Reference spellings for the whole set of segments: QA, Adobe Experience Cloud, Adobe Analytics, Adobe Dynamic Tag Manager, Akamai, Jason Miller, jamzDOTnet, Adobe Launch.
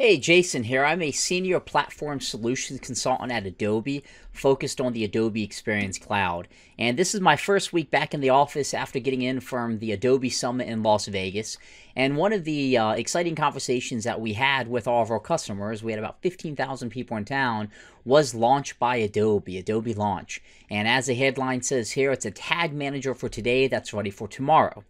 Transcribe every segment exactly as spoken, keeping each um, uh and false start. Hey, Jason here. I'm a senior platform solutions consultant at Adobe, focused on the Adobe Experience Cloud. And this is my first week back in the office after getting in from the Adobe Summit in Las Vegas. And one of the uh, exciting conversations that we had with all of our customers, we had about fifteen thousand people in town, was Launch by Adobe, Adobe Launch. And as the headline says here, it's a tag manager for today that's ready for tomorrow.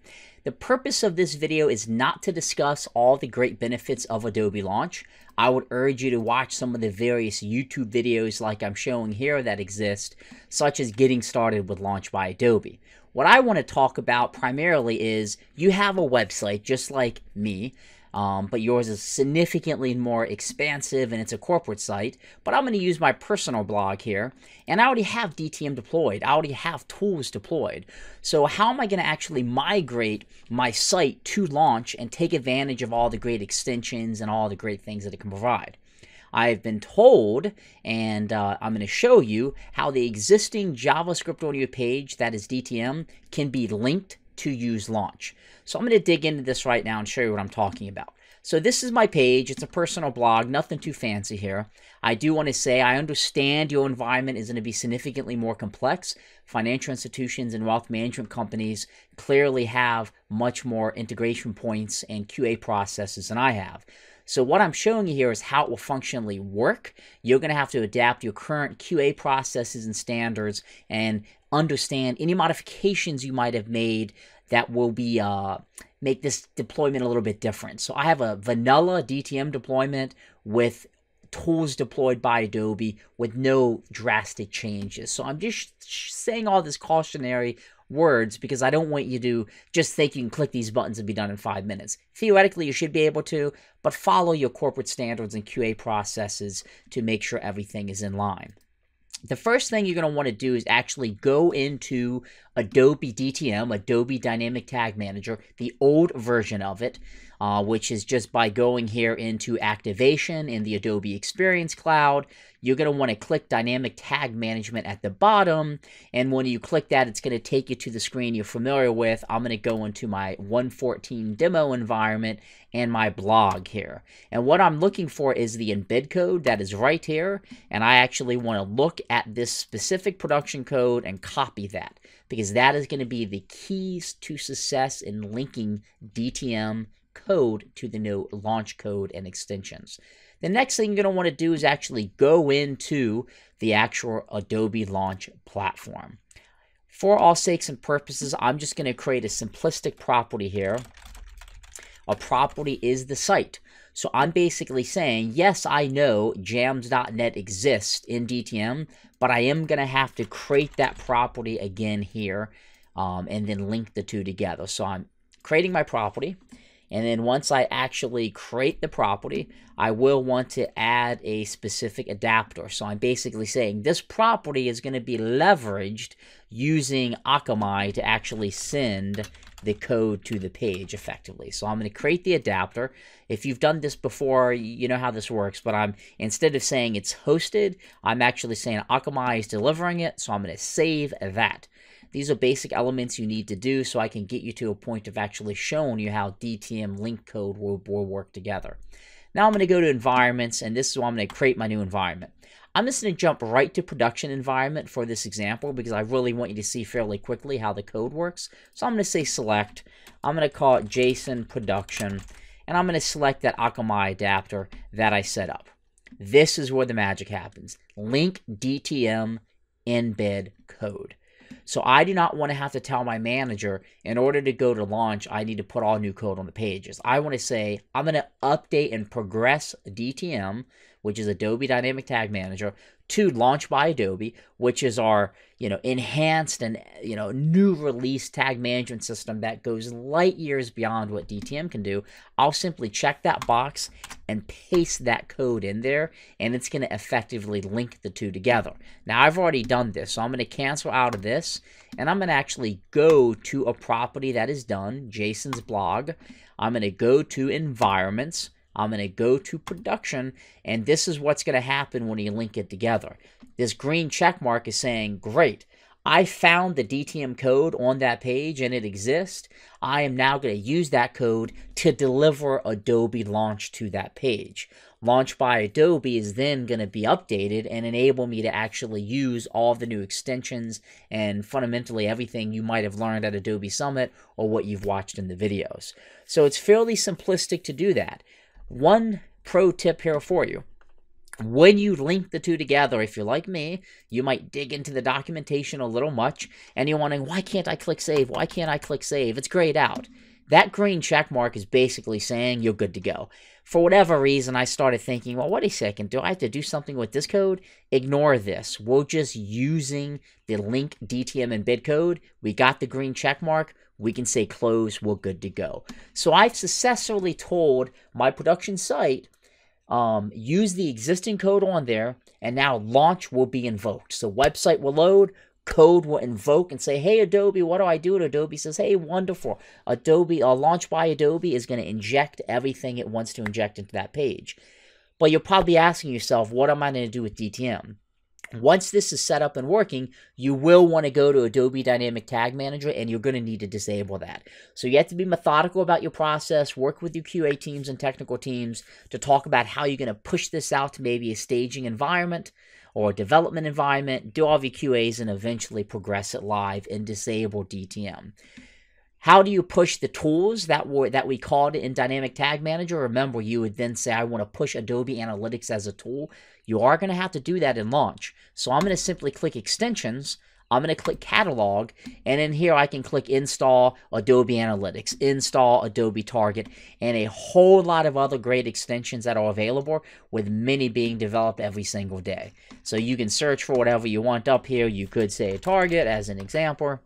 The purpose of this video is not to discuss all the great benefits of Adobe Launch. I would urge you to watch some of the various YouTube videos like I'm showing here that exist, such as Getting Started with Launch by Adobe. What I want to talk about primarily is you have a website just like me, um, but yours is significantly more expansive and it's a corporate site, but I'm going to use my personal blog here, and I already have D T M deployed. I already have tools deployed. So how am I going to actually migrate my site to Launch and take advantage of all the great extensions and all the great things that it can provide? I've been told, and uh, I'm going to show you how the existing JavaScript on your page, that is D T M, can be linked to use Launch. So I'm going to dig into this right now and show you what I'm talking about. So this is my page. It's a personal blog, nothing too fancy here. I do want to say I understand your environment is going to be significantly more complex. Financial institutions and wealth management companies clearly have much more integration points and Q A processes than I have. So what I'm showing you here is how it will functionally work. You're going to have to adapt your current Q A processes and standards and understand any modifications you might have made that will be uh, make this deployment a little bit different. So I have a vanilla D T M deployment with tools deployed by Adobe with no drastic changes. So I'm just saying all this cautionary words because I don't want you to just think you can click these buttons and be done in five minutes. Theoretically, you should be able to, but follow your corporate standards and Q A processes to make sure everything is in line. The first thing you're going to want to do is actually go into Adobe D T M, Adobe Dynamic Tag Manager, the old version of it, uh, which is just by going here into Activation in the Adobe Experience Cloud. You're going to want to click Dynamic Tag Management at the bottom, and when you click that, it's going to take you to the screen you're familiar with. I'm going to go into my one point fourteen demo environment and my blog here. And what I'm looking for is the embed code that is right here, and I actually want to look at this specific production code and copy that, because that is going to be the keys to success in linking D T M code to the new launch code and extensions. The next thing you're going to want to do is actually go into the actual Adobe Launch platform. For all sakes and purposes, I'm just going to create a simplistic property here. A property is the site. So I'm basically saying, yes, I know jams dot net exists in D T M, but I am going to have to create that property again here um, and then link the two together. So I'm creating my property. And then once I actually create the property, I will want to add a specific adapter. So I'm basically saying this property is going to be leveraged using Akamai to actually send the code to the page effectively. So I'm going to create the adapter. If you've done this before, you know how this works, but I'm instead of saying it's hosted, I'm actually saying Akamai is delivering it. So I'm going to save that. These are basic elements you need to do so I can get you to a point of actually showing you how D T M link code will, will work together. Now I'm going to go to environments, and this is where I'm going to create my new environment. I'm just going to jump right to production environment for this example because I really want you to see fairly quickly how the code works. So I'm going to say select. I'm going to call it Jason Production, and I'm going to select that Akamai adapter that I set up. This is where the magic happens. Link D T M embed code. So I do not want to have to tell my manager, in order to go to launch, I need to put all new code on the pages. I want to say, I'm going to update and progress D T M, which is Adobe Dynamic Tag Manager, to Launch by Adobe, which is our, you know, enhanced and, you know, new release tag management system that goes light years beyond what D T M can do. I'll simply check that box and paste that code in there, and it's going to effectively link the two together. Now, I've already done this, so I'm going to cancel out of this, and I'm going to actually go to a property that is done, Jason's blog. I'm going to go to environments. I'm going to go to production, and this is what's going to happen when you link it together. This green check mark is saying, great, I found the D T M code on that page and it exists. I am now going to use that code to deliver Adobe Launch to that page. Launch by Adobe is then going to be updated and enable me to actually use all the new extensions and fundamentally everything you might have learned at Adobe Summit or what you've watched in the videos. So it's fairly simplistic to do that. One pro tip here for you. When you link the two together, if you're like me, you might dig into the documentation a little much and you're wondering, why can't I click save? Why can't I click save? It's grayed out. That green check mark is basically saying you're good to go. For whatever reason, I started thinking, well, wait a second, do I have to do something with this code? Ignore this. We're just using the link D T M embed code. We got the green check mark. We can say close. We're good to go. So I've successfully told my production site, Um, use the existing code on there, and now launch will be invoked. So website will load, code will invoke and say, hey, Adobe, what do I do? And Adobe says, hey, wonderful. Adobe, uh, Launch by Adobe is going to inject everything it wants to inject into that page. But you're probably asking yourself, what am I going to do with D T M? Once this is set up and working, you will want to go to Adobe Dynamic Tag Manager, and you're going to need to disable that. So you have to be methodical about your process, work with your Q A teams and technical teams to talk about how you're going to push this out to maybe a staging environment or a development environment, do all of your Q As, and eventually progress it live and disable D T M. How do you push the tools that were that we called in Dynamic Tag Manager? Remember, you would then say, I want to push Adobe Analytics as a tool. You are going to have to do that in Launch. So I'm going to simply click Extensions. I'm going to click Catalog. And in here, I can click Install Adobe Analytics, Install Adobe Target, and a whole lot of other great extensions that are available, with many being developed every single day. So you can search for whatever you want up here. You could say Target as an example,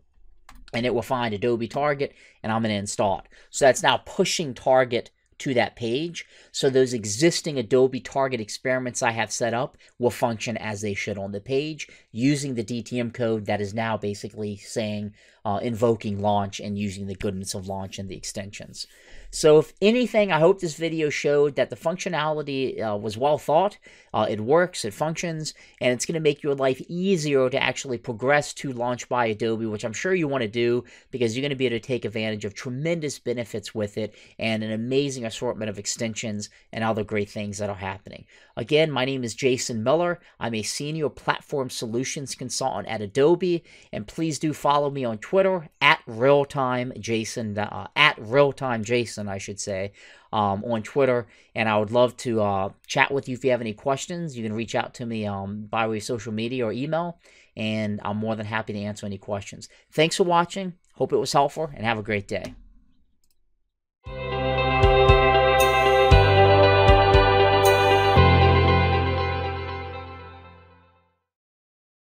and it will find Adobe Target, and I'm going to install it. So that's now pushing Target to that page. So those existing Adobe Target experiments I have set up will function as they should on the page, using the D T M code that is now basically saying uh, invoking Launch and using the goodness of Launch and the extensions. So if anything, I hope this video showed that the functionality uh, was well thought. Uh, it works, it functions, and it's going to make your life easier to actually progress to Launch by Adobe, which I'm sure you want to do, because you're going to be able to take advantage of tremendous benefits with it and an amazing assortment of extensions and other great things that are happening. Again, my name is Jason Miller. I'm a Senior Platform Solutions Consultant at Adobe, and please do follow me on Twitter, at Realtime Jason, uh, at Realtime Jason, I should say, um, on Twitter. And I would love to uh, chat with you if you have any questions. You can reach out to me um, by way of social media or email, and I'm more than happy to answer any questions. Thanks for watching. Hope it was helpful, and have a great day.